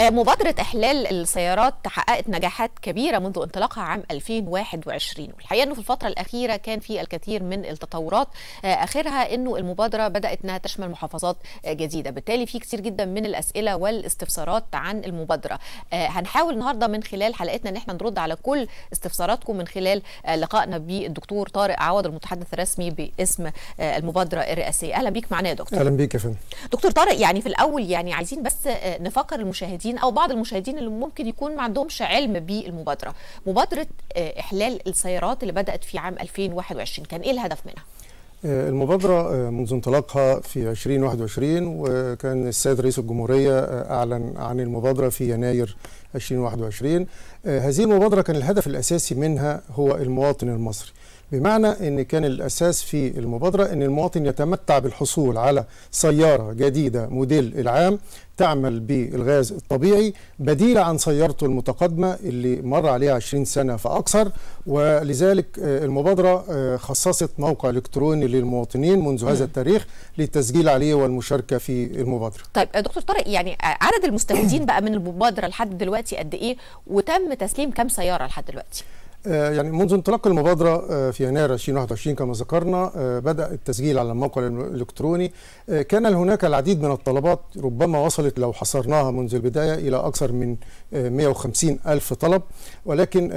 مبادرة إحلال السيارات حققت نجاحات كبيرة منذ انطلاقها عام 2021، والحقيقة أنه في الفترة الأخيرة كان في الكثير من التطورات، آخرها أنه المبادرة بدأت أنها تشمل محافظات جديدة، بالتالي في كثير جدا من الأسئلة والاستفسارات عن المبادرة. هنحاول النهاردة من خلال حلقتنا أن احنا نرد على كل استفساراتكم من خلال لقائنا بالدكتور طارق عوض المتحدث الرسمي باسم المبادرة الرئاسية. أهلا بيك معنا يا دكتور. أهلا بيك يا فندم. دكتور طارق، يعني في الأول يعني عايزين بس نفكر المشاهدين او بعض المشاهدين اللي ممكن يكون ما عندهمش علم بالمبادره، مبادره احلال السيارات اللي بدات في عام 2021 كان ايه الهدف منها؟ المبادره منذ انطلاقها في 2021، وكان السيد رئيس الجمهوريه اعلن عن المبادره في يناير 2021. هذه المبادره كان الهدف الاساسي منها هو المواطن المصري، بمعنى ان كان الاساس في المبادره ان المواطن يتمتع بالحصول على سياره جديده موديل العام تعمل بالغاز الطبيعي بديلة عن سيارته المتقدمة اللي مر عليها 20 سنة فأكثر. ولذلك المبادرة خصصت موقع إلكتروني للمواطنين منذ هذا التاريخ للتسجيل عليه والمشاركة في المبادرة. طيب دكتور طارق، يعني عدد المستفيدين بقى من المبادرة لحد دلوقتي قد إيه، وتم تسليم كم سيارة لحد دلوقتي؟ يعني منذ انطلاق المبادرة في يناير 2021 كما ذكرنا بدأ التسجيل على الموقع الإلكتروني. كان هناك العديد من الطلبات، ربما وصلت لو حصرناها منذ البداية إلى أكثر من 150 ألف طلب، ولكن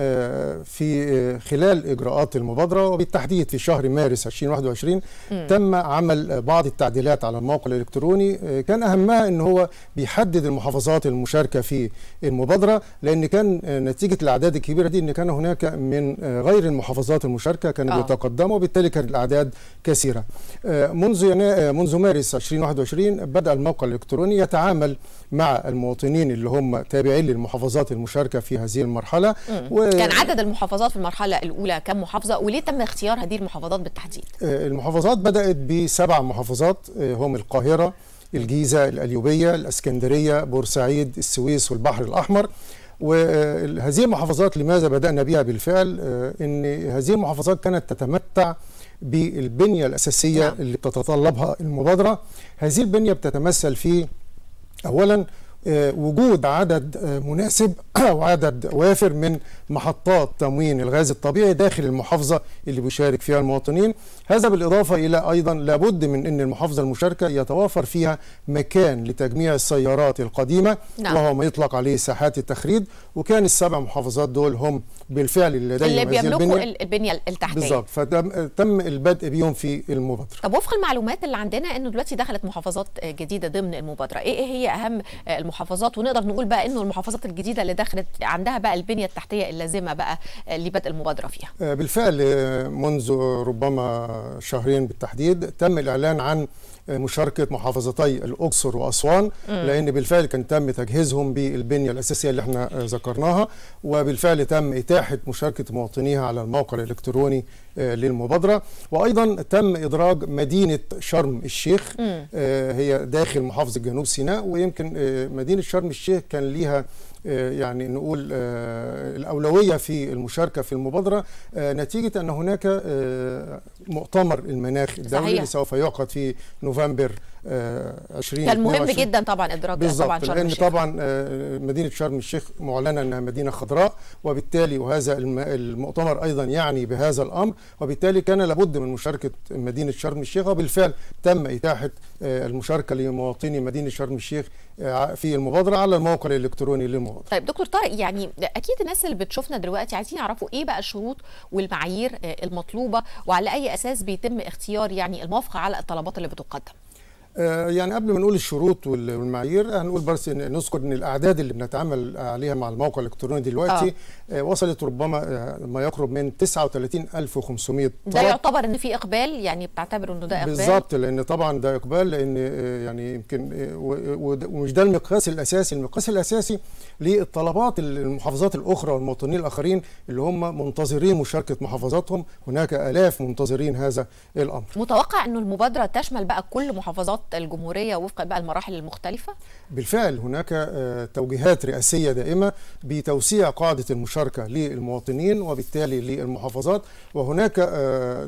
في خلال إجراءات المبادرة وبالتحديد في شهر مارس 2021 تم عمل بعض التعديلات على الموقع الإلكتروني. كان أهمها أن هو بيحدد المحافظات المشاركة في المبادرة، لأن كان نتيجة الأعداد الكبيرة دي أن كان هناك من غير المحافظات المشاركة كانوا بيتقدموا، وبالتالي كانت الأعداد كثيرة. منذ مارس 2021 بدأ الموقع الإلكتروني يتعامل مع المواطنين اللي هم تابعين للمحافظات المشاركة في هذه المرحلة. كان عدد المحافظات في المرحلة الأولى كم محافظة، وليه تم اختيار هذه المحافظات بالتحديد؟ المحافظات بدأت ب7 محافظات، هم القاهرة، الجيزة، القليوبية، الإسكندرية، بورسعيد، السويس والبحر الأحمر. وهذه المحافظات لماذا بدأنا بها بالفعل؟ إن هذه المحافظات كانت تتمتع بالبنية الأساسية اللي بتتطلبها المبادرة. هذه البنية بتتمثل في أولا وجود عدد مناسب أو عدد وافر من محطات تموين الغاز الطبيعي داخل المحافظة اللي بيشارك فيها المواطنين. هذا بالإضافة إلى أيضا لابد من أن المحافظة المشاركة يتوافر فيها مكان لتجميع السيارات القديمة، وهو ما يطلق عليه ساحات التخريد. وكان ال7 محافظات دول هم بالفعل اللي بيملكوا البنية التحتية بالظبط، فتم البدء بيهم في المبادرة. طب وفق المعلومات اللي عندنا أنه دلوقتي دخلت محافظات جديدة ضمن المبادرة، إيه هي أهم المحافظات، ونقدر نقول بقى انه المحافظات الجديده اللي دخلت عندها بقى البنيه التحتيه اللازمه بقى لبدء المبادره فيها؟ بالفعل منذ ربما شهرين بالتحديد تم الاعلان عن مشاركه محافظتي الاقصر واسوان، لان بالفعل كان تم تجهيزهم بالبنيه الاساسيه اللي احنا ذكرناها، وبالفعل تم اتاحه مشاركه مواطنيها على الموقع الالكتروني للمبادره. وايضا تم ادراج مدينه شرم الشيخ، هي داخل محافظه جنوب سيناء، ويمكن مدينه شرم الشيخ كان ليها يعني نقول الأولوية في المشاركة في المبادرة، نتيجة أن هناك مؤتمر المناخ الدولي اللي سوف يعقد في نوفمبر 2022. كان مهم جدا طبعا إدراك طبعا شرم الشيخ، لأن طبعا مدينة شرم الشيخ معلنة أنها مدينة خضراء، وبالتالي وهذا المؤتمر أيضا يعني بهذا الأمر، وبالتالي كان لابد من مشاركة مدينة شرم الشيخ. وبالفعل تم إتاحة المشاركة لمواطني مدينة شرم الشيخ في المبادرة على الموقع الإلكتروني للمبادرة. طيب دكتور طارق، يعني اكيد الناس اللي بتشوفنا دلوقتي عايزين يعرفوا ايه بقى الشروط والمعايير المطلوبه، وعلى اي اساس بيتم اختيار يعني الموافقه على الطلبات اللي بتقدم. يعني قبل ما نقول الشروط والمعايير هنقول بس نذكر ان الاعداد اللي بنتعامل عليها مع الموقع الالكتروني دلوقتي وصلت ربما ما يقرب من 39500 طلب. ده يعتبر ان في اقبال، يعني بتعتبروا انه ده اقبال بالظبط، لان طبعا ده اقبال، لان يعني يمكن ومش ده المقياس الاساسي. المقياس الاساسي للطلبات المحافظات الاخرى والمواطنين الاخرين اللي هم منتظرين مشاركه محافظاتهم، هناك الاف منتظرين هذا الامر. متوقع انه المبادره تشمل بقى كل محافظات خطط الجمهورية وفق بقى المراحل المختلفة؟ بالفعل هناك توجيهات رئاسية دائمة بتوسيع قاعدة المشاركة للمواطنين وبالتالي للمحافظات، وهناك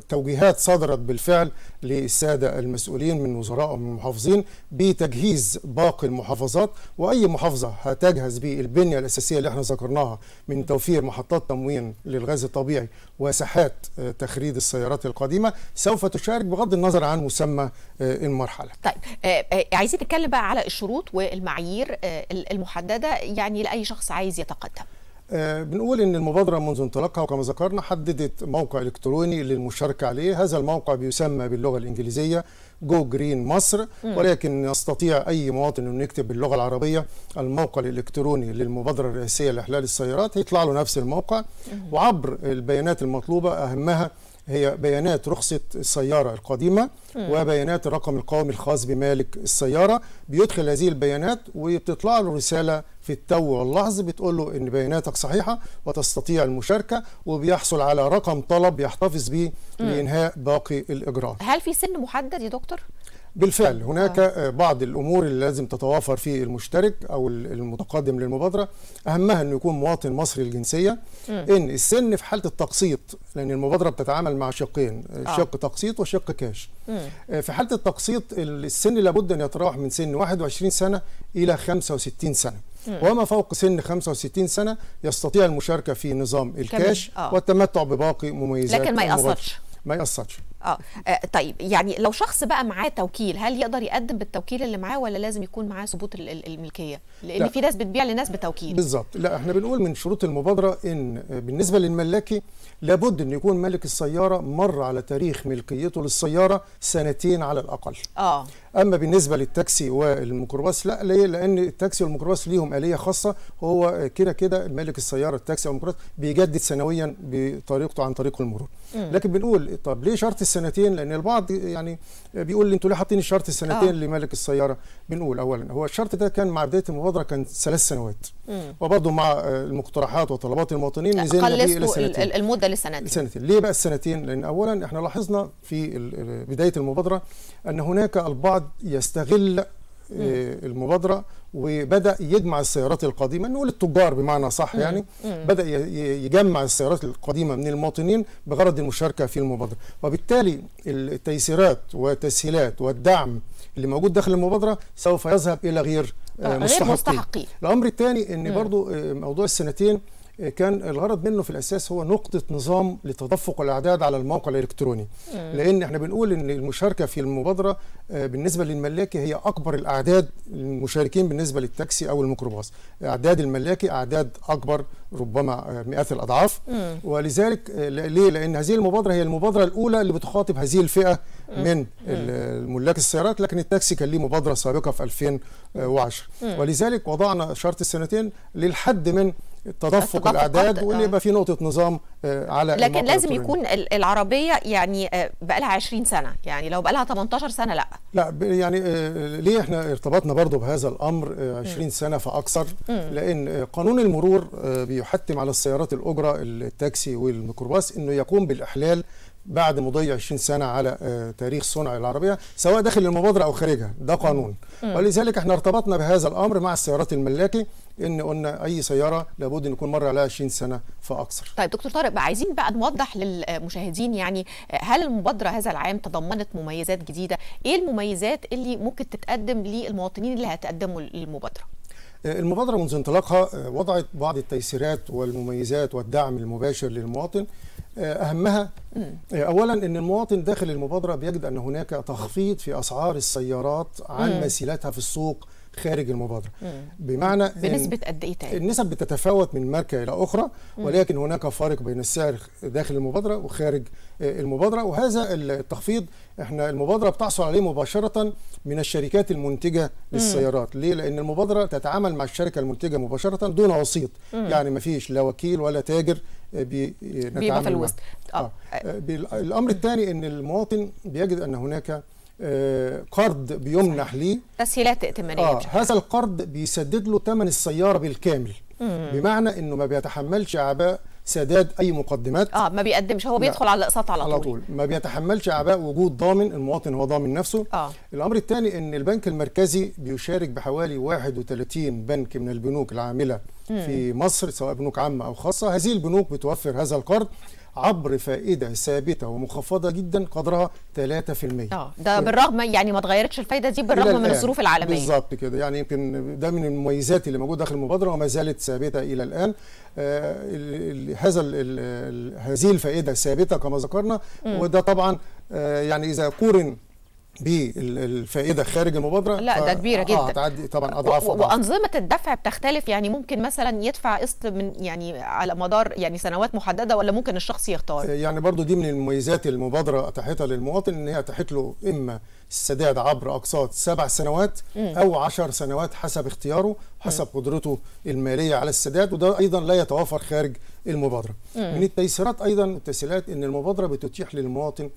توجيهات صدرت بالفعل للسادة المسؤولين من وزراء ومن المحافظين بتجهيز باقي المحافظات، وأي محافظة هتجهز بالبنية الأساسية اللي احنا ذكرناها من توفير محطات تموين للغاز الطبيعي وساحات تخريد السيارات القديمة سوف تشارك بغض النظر عن مسمى المرحلة. طيب عايزين نتكلم بقى على الشروط والمعايير المحددة يعني لأي شخص عايز يتقدم. بنقول ان المبادره منذ انطلاقها وكما ذكرنا حددت موقع الكتروني للمشاركه عليه، هذا الموقع بيسمى باللغه الانجليزيه جو جرين مصر، ولكن يستطيع اي مواطن انه يكتب باللغه العربيه الموقع الالكتروني للمبادره الرئاسيه لاحلال السيارات هيطلع له نفس الموقع، وعبر البيانات المطلوبه اهمها هي بيانات رخصة السيارة القديمة وبيانات الرقم القومي الخاص بمالك السيارة. بيدخل هذه البيانات وبتطلع له رسالة في التو واللحظ بتقول له إن بياناتك صحيحة وتستطيع المشاركة، وبيحصل على رقم طلب يحتفظ به لإنهاء باقي الإجراءات. هل في سن محدد يا دكتور؟ بالفعل هناك بعض الأمور اللي لازم تتوافر في المشترك أو المتقدم للمبادرة، أهمها أنه يكون مواطن مصري الجنسية. إن السن في حالة التقسيط، لأن المبادرة بتتعامل مع شقين، شق تقسيط وشق كاش. في حالة التقسيط السن لابد أن يتراوح من سن 21 سنة إلى 65 سنة، وما فوق سن 65 سنة يستطيع المشاركة في نظام الكاش والتمتع بباقي مميزات، لكن ما يقصرش. طيب يعني لو شخص بقى معاه توكيل، هل يقدر يقدم بالتوكيل اللي معاه ولا لازم يكون معاه ثبوت الملكيه؟ لان لا. في ناس بتبيع لناس بتوكيل. بالظبط، لا احنا بنقول من شروط المبادره ان بالنسبه للملاكي لابد ان يكون مالك السياره مر على تاريخ ملكيته للسياره سنتين على الاقل. اما بالنسبه للتاكسي والميكروباص لا، ليه؟ لان التاكسي والميكروباص ليهم آلية خاصه، هو كده كده مالك السياره التاكسي او الميكروباص بيجدد سنويا بطريقته عن طريق المرور. لكن بنقول طب ليه شرط السنتين؟ لان البعض يعني بيقول لي انتوا ليه حاطين الشرط السنتين لمالك السياره؟ بنقول اولا هو الشرط ده كان مع بدايه المبادره كان 3 سنوات، وبرضه مع المقترحات وطلبات المواطنين نزلنا بيه الى سنتين. المده لسنتين. ليه بقى السنتين؟ لان اولا احنا لاحظنا في بدايه المبادره ان هناك البعض يستغل المبادره وبدأ يجمع السيارات القديمة، نقول التجار بمعنى صح، يعني بدأ يجمع السيارات القديمة من المواطنين بغرض المشاركة في المبادرة، وبالتالي التيسيرات والتسهيلات والدعم اللي موجود داخل المبادرة سوف يذهب إلى غير مستحقين. الأمر الثاني أن برضو موضوع السنتين كان الغرض منه في الأساس هو نقطة نظام لتدفق الأعداد على الموقع الإلكتروني، لأن احنا بنقول إن المشاركة في المبادرة بالنسبة للملاكي هي أكبر الأعداد المشاركين بالنسبة للتاكسي أو الميكروباص، أعداد الملاكي أعداد أكبر ربما مئات الأضعاف. ولذلك ليه؟ لأن هذه المبادرة هي المبادرة الأولى اللي بتخاطب هذه الفئة من ملاك السيارات، لكن التاكسي كان ليه مبادرة سابقة في 2010. ولذلك وضعنا شرط السنتين للحد من تدفق الاعداد واللي يبقى في نقطه نظام على، لكن لازم يكون العربيه يعني بقى لها 20 سنه، يعني لو بقى لها 18 سنه لا يعني ليه احنا ارتبطنا برضو بهذا الامر 20 سنه فاكثر؟ لان قانون المرور بيحتم على السيارات الاجره التاكسي والميكروباص انه يقوم بالاحلال بعد مضي 20 سنه على تاريخ صنع العربيه سواء داخل المبادره او خارجها، ده قانون. ولذلك احنا ارتبطنا بهذا الامر مع السيارات الملاكي، ان قلنا اي سياره لابد ان يكون مر عليها 20 سنه فاكثر. طيب دكتور طارق بقى، عايزين بقى نوضح للمشاهدين يعني هل المبادره هذا العام تضمنت مميزات جديده؟ ايه المميزات اللي ممكن تتقدم للمواطنين اللي هتقدموا للمبادره؟ المبادره منذ انطلاقها وضعت بعض التيسيرات والمميزات والدعم المباشر للمواطن، أهمها أولا أن المواطن داخل المبادرة بيجد أن هناك تخفيض في أسعار السيارات عن مثيلاتها في السوق خارج المبادرة، بمعنى بنسبة قد إيه؟ تاني النسب بتتفاوت من ماركة إلى أخرى، ولكن هناك فارق بين السعر داخل المبادرة وخارج المبادرة، وهذا التخفيض احنا المبادرة بتحصل عليه مباشرة من الشركات المنتجة للسيارات. ليه؟ لأن المبادرة تتعامل مع الشركة المنتجة مباشرة دون وسيط، يعني ما فيش لا وكيل ولا تاجر بيبقى في الوسط. الأمر الثاني أن المواطن بيجد أن هناك قرض بيمنح ليه تسهيلات ائتمانيه. هذا القرض بيسدد له ثمن السياره بالكامل، بمعنى انه ما بيتحملش اعباء سداد اي مقدمات. ما بيقدمش، هو بيدخل على الاقساط على طول. ما بيتحملش اعباء وجود ضامن، المواطن هو ضامن نفسه. الامر الثاني ان البنك المركزي بيشارك بحوالي 31 بنك من البنوك العامله في مصر، سواء بنوك عامه او خاصه. هذه البنوك بتوفر هذا القرض عبر فائده ثابته ومخفضه جدا قدرها 3%. ده بالرغم يعني ما اتغيرتش الفائده دي بالرغم من الظروف العالميه. بالظبط كده، يعني يمكن ده من المميزات اللي موجوده داخل المبادره وما زالت ثابته الى الان. هذه الفائده ثابته كما ذكرنا، وده طبعا يعني اذا قورن بالفائده خارج المبادره لا ده كبيره جدا، تعدي طبعا اضعاف. وانظمه الدفع بتختلف، يعني ممكن مثلا يدفع قسط من يعني على مدار يعني سنوات محدده، ولا ممكن الشخص يختار. يعني برضو دي من المميزات المبادره اتاحتها للمواطن، ان هي اتاحت له اما السداد عبر اقساط 7 سنوات او 10 سنوات حسب اختياره، حسب قدرته الماليه على السداد، وده ايضا لا يتوافر خارج المبادره. من التيسيرات ايضا والتسهيلات ان المبادره بتتيح للمواطن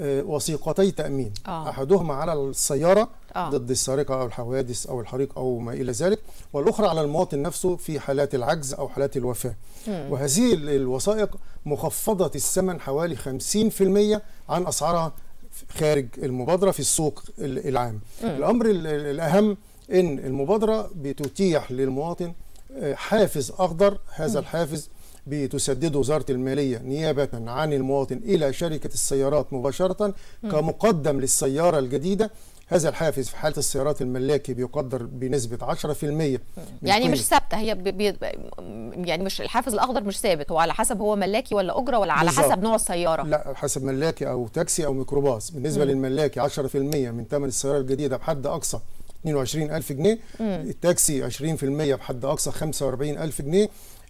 وثيقتي تأمين، أحدهما على السيارة ضد السرقة أو الحوادث أو الحريق أو ما إلى ذلك، والأخرى على المواطن نفسه في حالات العجز أو حالات الوفاة. وهذه الوثائق مخفضة الثمن حوالي 50% عن أسعارها خارج المبادرة في السوق العام. الأمر الأهم إن المبادرة بتتيح للمواطن حافز أخضر، هذا الحافز بتسدده وزارة المالية نيابة عن المواطن إلى شركة السيارات مباشرة كمقدم للسيارة الجديدة. هذا الحافز في حالة السيارات الملاكي بيقدر بنسبة 10%، يعني مش ثابتة هي، يعني مش الحافز الأخضر مش ثابت، هو على حسب هو ملاكي ولا أجرة ولا على حسب نوع السيارة. لا، حسب ملاكي أو تاكسي أو ميكروباص. بالنسبة للملاكي 10% من ثمن السيارة الجديدة بحد أقصى 22,000 جنيه، التاكسي 20% بحد أقصى 45,000 جنيه،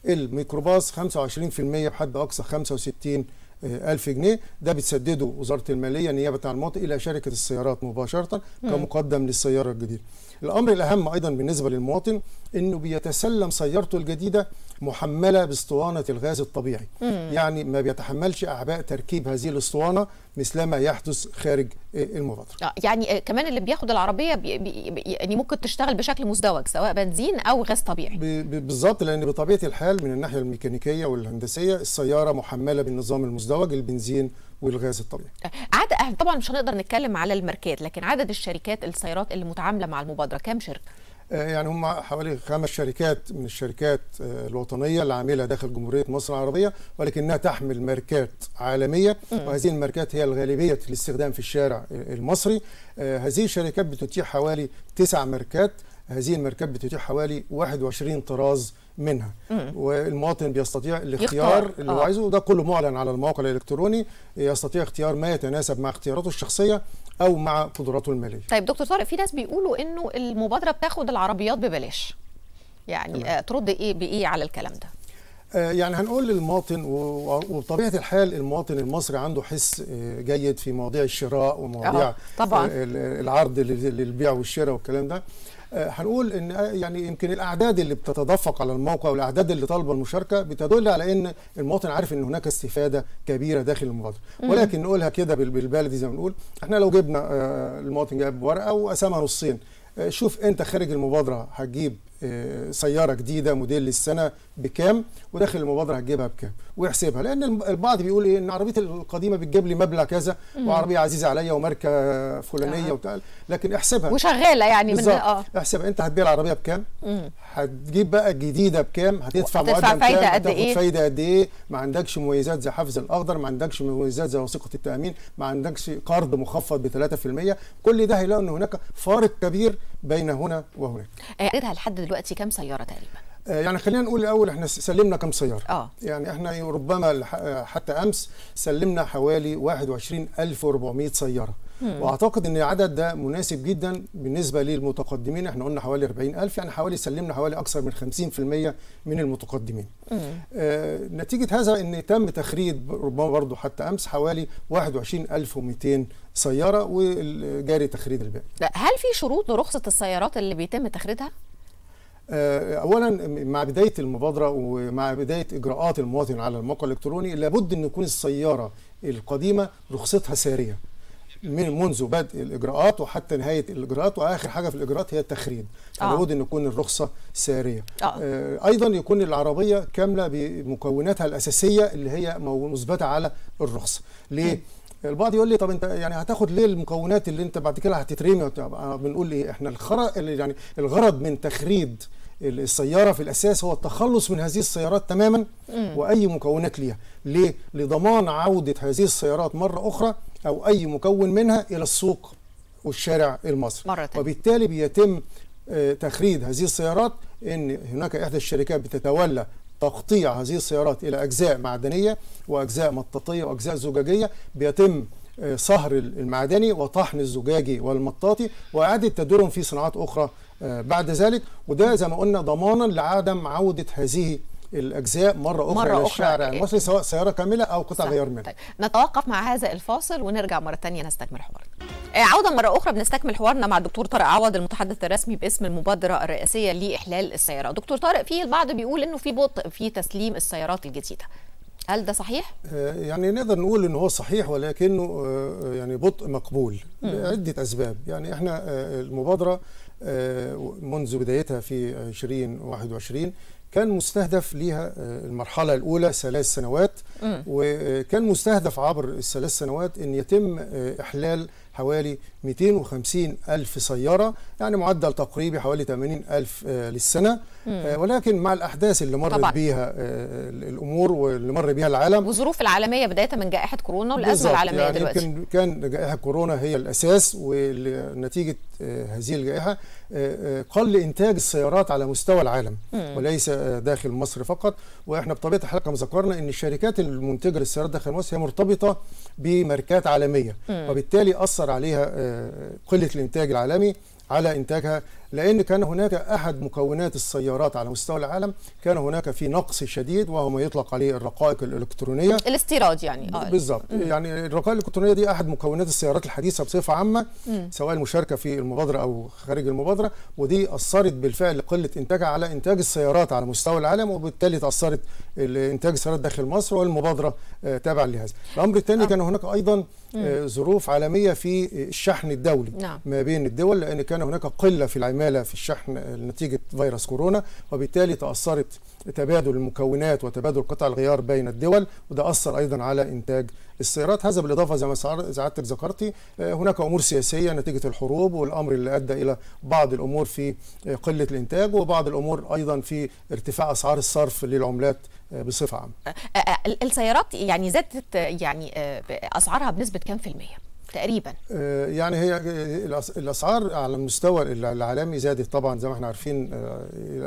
الميكروباص 25% بحد أقصى 65,000 جنيه. ده بتسدده وزارة المالية نيابة عن المواطن إلى شركة السيارات مباشرة كمقدم للسيارة الجديدة. الأمر الأهم أيضا بالنسبة للمواطن أنه بيتسلم سيارته الجديدة محملة باسطوانة الغاز الطبيعي، يعني ما بيتحملش أعباء تركيب هذه الاسطوانة مثل ما يحدث خارج المبادرة. يعني كمان اللي بياخد العربية يعني ممكن تشتغل بشكل مزدوج، سواء بنزين أو غاز طبيعي. بالظبط، لأن بطبيعة الحال من الناحية الميكانيكية والهندسية السيارة محملة بالنظام المزدوج، البنزين والغاز الطبيعي. عدد طبعا مش هنقدر نتكلم على الماركات، لكن عدد الشركات السيارات اللي متعاملة مع المبادرة كام شركة؟ يعني هم حوالي 5 شركات من الشركات الوطنية العاملة داخل جمهورية مصر العربية، ولكنها تحمل ماركات عالمية، وهذه الماركات هي الغالبية الاستخدام في الشارع المصري. هذه الشركات بتتيح حوالي 9 ماركات، هذه الماركات بتتيح حوالي 21 طراز منها، والمواطن بيستطيع الاختيار اللي هو عايزه، وده كله معلن على الموقع الالكتروني، يستطيع اختيار ما يتناسب مع اختياراته الشخصيه او مع قدراته الماليه. طيب دكتور طارق، في ناس بيقولوا انه المبادره بتاخد العربيات ببلاش، يعني ترد ايه بايه على الكلام ده؟ يعني هنقول للمواطن، وبطبيعه الحال المواطن المصري عنده حس جيد في مواضيع الشراء ومواضيع طبعا العرض للبيع والشراء والكلام ده. هنقول ان يعني يمكن الاعداد اللي بتتدفق على الموقع والاعداد اللي طالبه المشاركه بتدل على ان المواطن عارف ان هناك استفاده كبيره داخل المبادره، ولكن نقولها كده بالبلدي زي ما بنقول، احنا لو جبنا المواطن جاب ورقه وقسمها نصين، شوف انت خارج المبادره هتجيب سياره جديده موديل السنه بكام، وداخل المبادره هتجيبها بكام، ويحسبها. لان البعض بيقول ايه، ان عربيتي القديمه بتجيب لي مبلغ كذا، وعربيه عزيزه عليا وماركه فلانيه وبتاع، لكن احسبها وشغاله يعني من احسبها انت هتبيع العربيه بكام، هتجيب بقى الجديده بكام، هتدفع مقدم كام، هتاخد فايده قد ايه. ما عندكش مميزات زي حفظ الاخضر، ما عندكش مميزات زي وثيقه التامين، ما عندكش قرض مخفض ب 3%. كل ده هيلاقوا ان هناك فارق كبير بين هنا وهناك. عددها لحد دلوقتي كام سياره تقريبا؟ يعني خلينا نقول الاول احنا سلمنا كام سياره. يعني احنا ربما حتى امس سلمنا حوالي 21,400 سياره، واعتقد ان العدد ده مناسب جدا بالنسبه للمتقدمين. احنا قلنا حوالي 40,000، يعني حوالي سلمنا حوالي اكثر من 50% من المتقدمين. نتيجه هذا ان تم تخريج ربما برضه حتى امس حوالي 21,200 سياره، وجاري تخريج الباقي. هل في شروط لرخصه السيارات اللي بيتم تخريجها؟ اولا مع بدايه المبادره ومع بدايه اجراءات المواطن على الموقع الالكتروني لابد ان يكون السياره القديمه رخصتها ساريه. منذ بدء الاجراءات وحتى نهايه الاجراءات، واخر حاجه في الاجراءات هي التخرين. لابد ان يكون الرخصه ساريه. ايضا يكون العربيه كامله بمكوناتها الاساسيه اللي هي مثبته على الرخصه. ليه؟ البعض يقول لي طب انت يعني هتاخد ليه المكونات اللي انت بعد كده هتترمي؟ بنقول ايه؟ احنا يعني الغرض من تخريد السيارة في الأساس هو التخلص من هذه السيارات تماما وأي مكونات ليها. ليه؟ لضمان عودة هذه السيارات مرة أخرى أو أي مكون منها إلى السوق والشارع المصري مرة تانية. وبالتالي بيتم تخريد هذه السيارات. إن هناك إحدى الشركات بتتولى تقطيع هذه السيارات إلى أجزاء معدنية وأجزاء مطاطية وأجزاء زجاجية. بيتم صهر المعدني وطحن الزجاجي والمطاطي وإعادة تدويرهم في صناعات أخرى بعد ذلك، وده زي ما قلنا ضمانا لعدم عودة هذه الأجزاء مرة أخرى للشارع المصري، سواء سيارة كاملة أو قطع غير منها. طيب نتوقف مع هذا الفاصل ونرجع مرة تانية نستكمل حوارنا. عودة مرة أخرى بنستكمل حوارنا مع الدكتور طارق عوض المتحدث الرسمي باسم المبادرة الرئاسية لإحلال السيارة. دكتور طارق، في البعض بيقول إنه في بطء في تسليم السيارات الجديدة، هل ده صحيح؟ يعني نقدر نقول إن هو صحيح، ولكنه يعني بطء مقبول لعدة أسباب. يعني إحنا المبادرة منذ بدايتها في 2021 كان مستهدف ليها المرحلة الأولى 3 سنوات، وكان مستهدف عبر ال3 سنوات أن يتم إحلال حوالي 250 ألف سيارة، يعني معدل تقريبي حوالي 80 ألف للسنة. ولكن مع الأحداث اللي مرت بيها الأمور واللي مر بيها العالم والظروف العالمية، بداية من جائحة كورونا والأزمة العالمية يعني دلوقتي، كان جائحة كورونا هي الأساس، ونتيجة هذه الجائحة قل إنتاج السيارات على مستوى العالم وليس داخل مصر فقط. وإحنا بطبيعة الحال كما ذكرنا أن الشركات المنتجة للسيارات داخل مصر هي مرتبطة بماركات عالمية، وبالتالي أثر عليها قلة الانتاج العالمي على انتاجها، لان كان هناك احد مكونات السيارات على مستوى العالم كان هناك في نقص شديد، وهو ما يطلق عليه الرقائق الالكترونيه، الاستيراد يعني. بالظبط. يعني الرقائق الالكترونيه دي احد مكونات السيارات الحديثه بصفه عامه، سواء المشاركه في المبادره او خارج المبادره، ودي اثرت بالفعل قله انتاجها على انتاج السيارات على مستوى العالم، وبالتالي تاثرت انتاج السيارات داخل مصر، والمبادره تابعه لهذا. الامر الثاني كان هناك ايضا ظروف عالميه في الشحن الدولي ما بين الدول، لان كان هناك قله في العماله في الشحن نتيجه فيروس كورونا، وبالتالي تاثرت تبادل المكونات وتبادل قطع الغيار بين الدول، وده اثر ايضا على انتاج السيارات. هذا بالاضافه زي ما سعادتك ذكرتي هناك امور سياسيه نتيجه الحروب، والامر اللي ادى الى بعض الامور في قله الانتاج، وبعض الامور ايضا في ارتفاع اسعار الصرف للعملات بصفه عامه. السيارات يعني زادت يعني اسعارها بنسبه كام في الميه؟ تقريبا يعني هي الاسعار على المستوى العالمي زادت طبعا زي ما احنا عارفين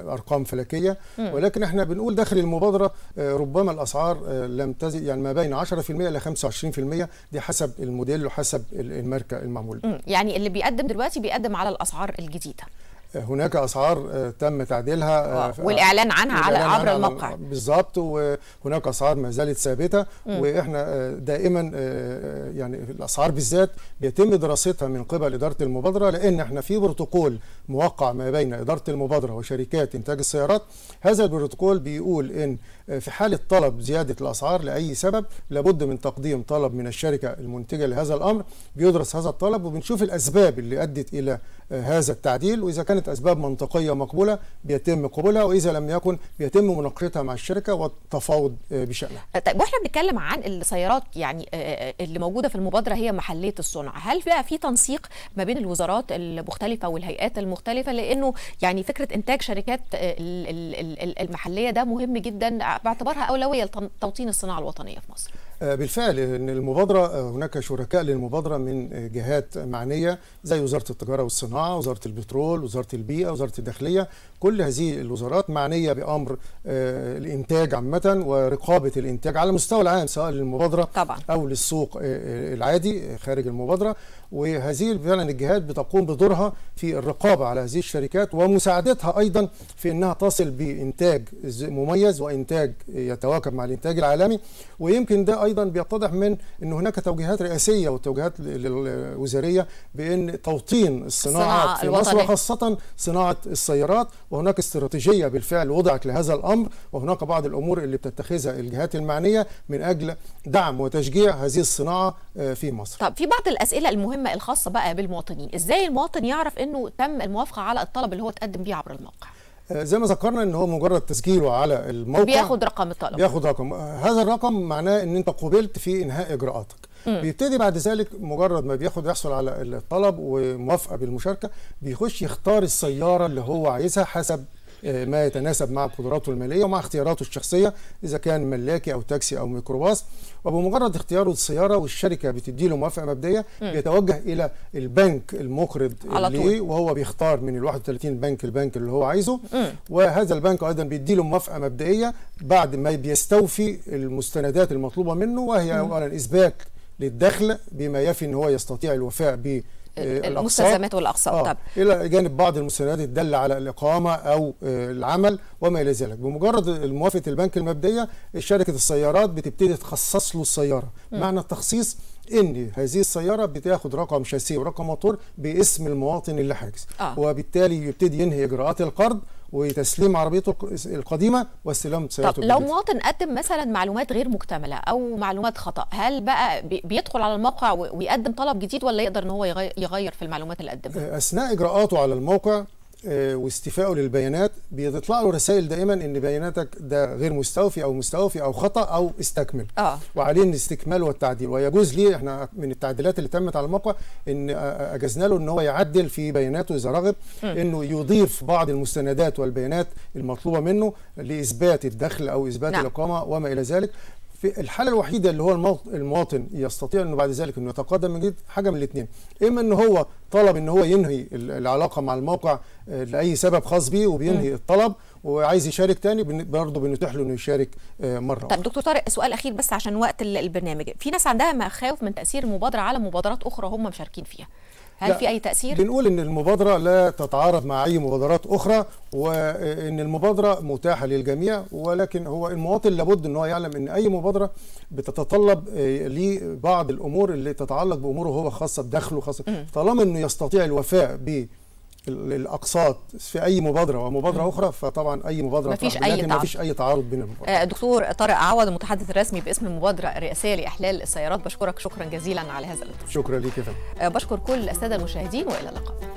ارقام فلكيه، ولكن احنا بنقول داخل المبادره ربما الاسعار لم تزد يعني ما بين 10% الى 25%، دي حسب الموديل وحسب الماركه المعموله. يعني اللي بيقدم دلوقتي بيقدم على الاسعار الجديده. هناك اسعار تم تعديلها والاعلان عنها على عبر الموقع بالظبط، وهناك اسعار ما زالت ثابته، واحنا دائما يعني الاسعار بالذات بيتم دراستها من قبل اداره المبادره، لان احنا في بروتوكول موقع ما بين اداره المبادره وشركات انتاج السيارات. هذا البروتوكول بيقول ان في حاله طلب زياده الاسعار لاي سبب لابد من تقديم طلب من الشركه المنتجه لهذا الامر، بيدرس هذا الطلب وبنشوف الاسباب اللي ادت الى هذا التعديل، واذا كانت أسباب منطقية مقبولة بيتم قبولها، وإذا لم يكن بيتم مناقشتها مع الشركة والتفاوض بشأنها. طيب وإحنا بنتكلم عن السيارات يعني اللي موجودة في المبادرة هي محلية الصنع، هل بقى في تنسيق ما بين الوزارات المختلفة والهيئات المختلفة؟ لأنه يعني فكرة إنتاج شركات المحلية ده مهم جدا باعتبارها أولوية لتوطين الصناعة الوطنية في مصر. بالفعل ان المبادره هناك شركاء للمبادره من جهات معنيه زي وزاره التجاره والصناعه، وزاره البترول، وزاره البيئه، وزاره الداخليه. كل هذه الوزارات معنيه بامر الانتاج عامه ورقابه الانتاج على مستوى العالم، سواء للمبادره طبعا او للسوق العادي خارج المبادره. وهذه فعلا الجهات بتقوم بدورها في الرقابة على هذه الشركات ومساعدتها أيضا في أنها تصل بإنتاج مميز وإنتاج يتواكب مع الإنتاج العالمي. ويمكن ده أيضا بيتضح من أن هناك توجيهات رئاسية وتوجيهات الوزارية بأن توطين الصناعة في مصر وخاصة صناعة السيارات، وهناك استراتيجية بالفعل وضعت لهذا الأمر، وهناك بعض الأمور اللي بتتخذها الجهات المعنية من أجل دعم وتشجيع هذه الصناعة في مصر. طب في بعض الأسئلة المهمة الخاصة بقى بالمواطنين، إزاي المواطن يعرف أنه تم الموافقة على الطلب اللي هو تقدم بيه عبر الموقع؟ زي ما ذكرنا ان هو مجرد تسجيله على الموقع بياخد رقم الطلب، بياخد رقم، هذا الرقم معناه ان انت قبلت في انهاء اجراءاتك. بيبتدي بعد ذلك مجرد ما يحصل على الطلب وموافقه بالمشاركه بيخش يختار السياره اللي هو عايزها حسب ما يتناسب مع قدراته الماليه ومع اختياراته الشخصيه، اذا كان ملاكي او تاكسي او ميكروباص. وبمجرد اختياره السياره والشركه بتدي له موافقه مبدئيه بيتوجه الى البنك المقرض ليه، وهو بيختار من ال 31 بنك البنك اللي هو عايزه. وهذا البنك ايضا بيدي له موافقه مبدئيه بعد ما بيستوفي المستندات المطلوبه منه، وهي اولا اثبات للدخل بما يفي ان هو يستطيع الوفاء ب المستلزمات والاقساط الى جانب بعض المستندات الداله على الاقامه او العمل وما الى ذلك. بمجرد موافقه البنك المبدئيه شركه السيارات بتبتدي تخصص له السياره، معنى التخصيص ان هذه السياره بتاخد رقم شاسيه ورقم موتور باسم المواطن اللي حاجز، وبالتالي يبتدي ينهي اجراءات القرض وتسليم عربيته القديمه واستلام سيارته. لو مواطن قدم مثلا معلومات غير مكتمله او معلومات خطا، هل بقى بيدخل على الموقع ويقدم طلب جديد ولا يقدر ان هو يغير في المعلومات اللي قدمها؟ اثناء اجراءاته على الموقع واستيفائه للبيانات بيطلع له رسائل دائما ان بياناتك ده غير مستوفي او مستوفي او خطا او استكمل، وعليه الاستكمال والتعديل. ويجوز ليه، احنا من التعديلات اللي تمت على الموقع ان اجزنا له ان هو يعدل في بياناته اذا رغب، انه يضيف بعض المستندات والبيانات المطلوبه منه لاثبات الدخل او اثبات الاقامه وما الى ذلك. في الحاله الوحيده اللي هو المواطن يستطيع انه بعد ذلك انه يتقدم من جديد حاجه من الاثنين، اما ان هو طلب ان هو ينهي العلاقه مع الموقع لاي سبب خاص بيه وبينهي الطلب، وعايز يشارك تاني برضه بنتيح له انه يشارك مره. طب دكتور طارق، سؤال اخير بس عشان وقت البرنامج، في ناس عندها مخاوف من تاثير المبادره على مبادرات اخرى هم مشاركين فيها، هل في أي تأثير؟ بنقول إن المبادرة لا تتعارض مع أي مبادرات أخرى، وإن المبادرة متاحة للجميع، ولكن هو المواطن لابد إن هو يعلم إن أي مبادرة بتتطلب ليه بعض الأمور اللي تتعلق بأموره هو خاصة بدخله خاصة، طالما إنه يستطيع الوفاء الأقساط في أي مبادرة ومبادرة أخرى فطبعا أي مبادرة مفيش أي تعارض بين المبادرات. دكتور طارق عوض، المتحدث الرسمي باسم المبادرة الرئاسية لإحلال السيارات، بشكرك شكرا جزيلا على هذا الاتصال. شكرا ليك يا فندم. بشكر كل السادة المشاهدين وإلى اللقاء.